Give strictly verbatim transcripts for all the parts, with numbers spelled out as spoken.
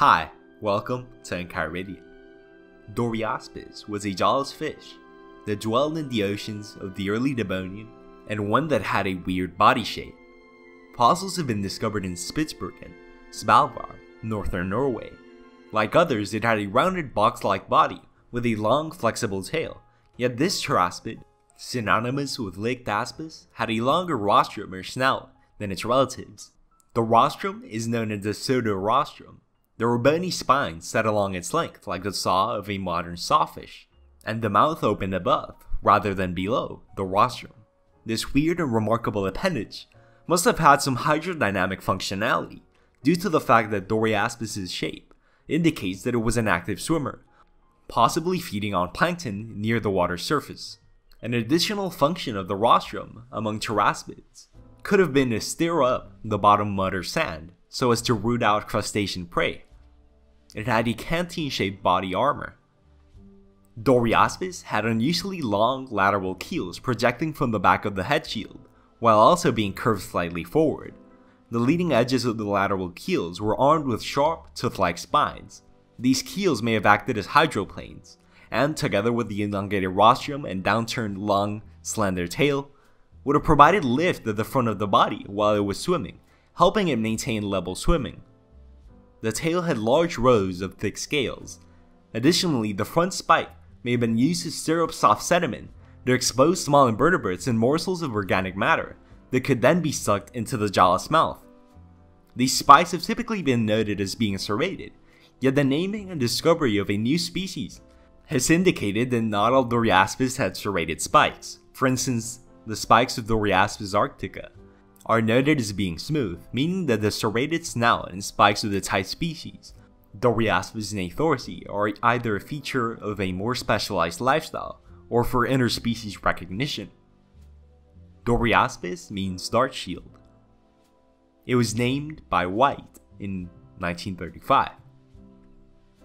Hi, welcome to Enchiridion. Doryaspis was a jawless fish that dwelled in the oceans of the early Devonian and one that had a weird body shape. Fossils have been discovered in Spitsbergen, Svalbard, northern Norway. Like others, it had a rounded box-like body with a long flexible tail, yet this teraspid, synonymous with licked aspis, had a longer rostrum or snout than its relatives. The rostrum is known as the Sodorostrum. There were bony spines set along its length like the saw of a modern sawfish, and the mouth opened above rather than below the rostrum. This weird and remarkable appendage must have had some hydrodynamic functionality due to the fact that Doryaspis' shape indicates that it was an active swimmer, possibly feeding on plankton near the water's surface. An additional function of the rostrum among pteraspids could have been to stir up the bottom mud or sand so as to root out crustacean prey. It had a canteen-shaped body armor. Doryaspis had unusually long lateral keels projecting from the back of the head shield, while also being curved slightly forward. The leading edges of the lateral keels were armed with sharp, tooth-like spines. These keels may have acted as hydroplanes, and together with the elongated rostrum and downturned long, slender tail, would have provided lift at the front of the body while it was swimming, helping it maintain level swimming. The tail had large rows of thick scales. Additionally, the front spike may have been used to stir up soft sediment to expose small invertebrates and morsels of organic matter that could then be sucked into the jawless mouth. These spikes have typically been noted as being serrated, yet the naming and discovery of a new species has indicated that not all Doryaspis had serrated spikes. For instance, the spikes of Doryaspis arctica are noted as being smooth, meaning that the serrated snout and spikes of the type species Doryaspis nathorsti are either a feature of a more specialized lifestyle or for interspecies recognition. Doryaspis means dart shield. It was named by White in nineteen thirty-five.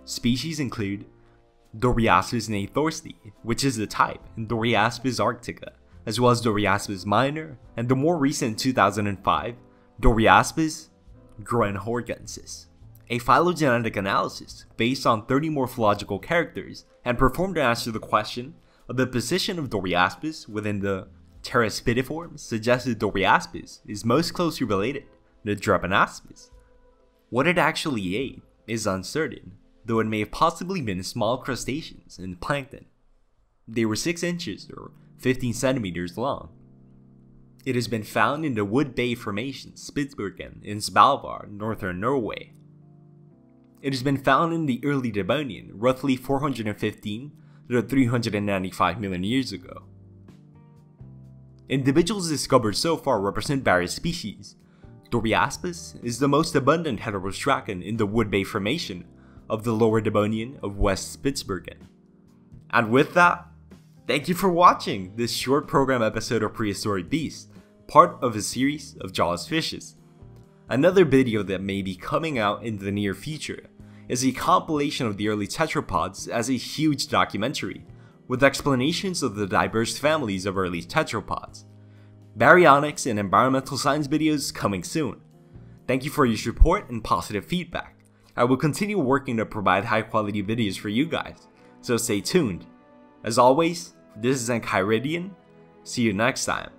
Species include Doryaspis nathorsti, which is the type, and Doryaspis arctica, as well as Doryaspis minor, and the more recent two thousand five, Doryaspis groenhorgensis. A phylogenetic analysis based on thirty morphological characters and performed to answer the question of the position of Doryaspis within the teraspidiform suggested Doryaspis is most closely related to Drepanaspis. What it actually ate is uncertain, though it may have possibly been small crustaceans and plankton. They were six inches or fifteen centimeters long. It has been found in the Wood Bay Formation, Spitsbergen, in Svalbard, northern Norway. It has been found in the early Devonian, roughly four hundred fifteen to three hundred ninety-five million years ago. Individuals discovered so far represent various species. Doryaspis is the most abundant heterostracan in the Wood Bay Formation of the lower Devonian of West Spitsbergen. And with that, thank you for watching this short program episode of Prehistoric Beasts, part of a series of jawless fishes. Another video that may be coming out in the near future is a compilation of the early tetrapods as a huge documentary, with explanations of the diverse families of early tetrapods. Baryonyx and environmental science videos coming soon. Thank you for your support and positive feedback. I will continue working to provide high quality videos for you guys, so stay tuned. As always, this is Enchiridion. See you next time.